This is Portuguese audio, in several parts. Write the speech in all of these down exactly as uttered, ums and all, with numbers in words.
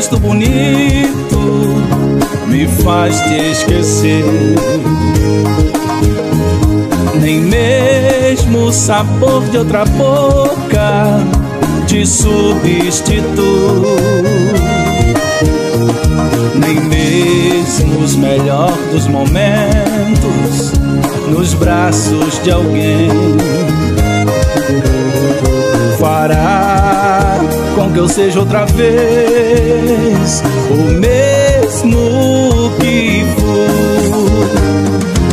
rosto bonito me faz te esquecer. Nem mesmo o sabor de outra boca te substitui. Nem mesmo os melhores dos momentos nos braços de alguém fará com que eu seja outra vez o mesmo que fui.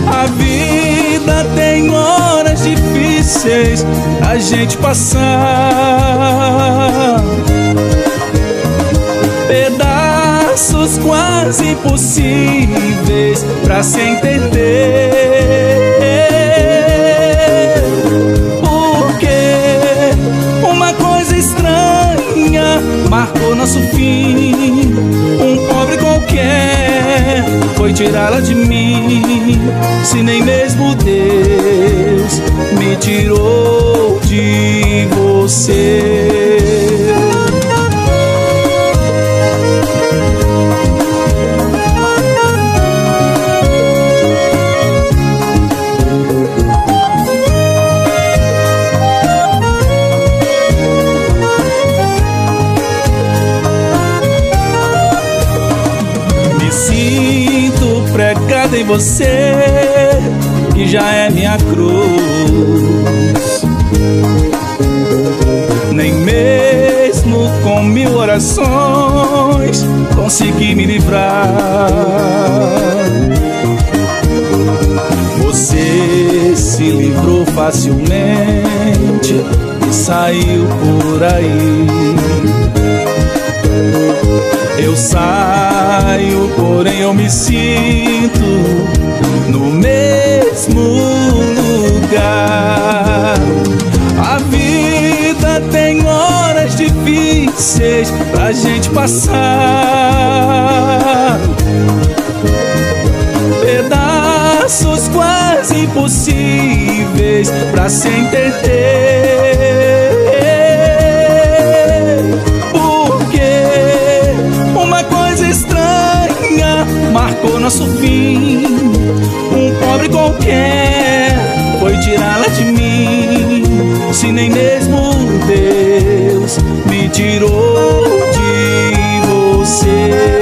A vida tem horas difíceis a gente passar, pedaços quase impossíveis pra se entender. Porque uma coisa estranha marcou nosso fim. Um pobre qualquer foi tirá-la de mim. Se nem mesmo Deus me tirou de você. Em você que já é minha cruz, nem mesmo com mil orações consegui me livrar. Você se livrou facilmente e saiu por aí. Eu saio, porém eu me sinto no mesmo lugar. A vida tem horas difíceis pra gente passar, pedaços quase impossíveis pra se entender. Marcou nosso fim. Um pobre qualquer foi tirá-la de mim. Se nem mesmo Deus me tirou de você.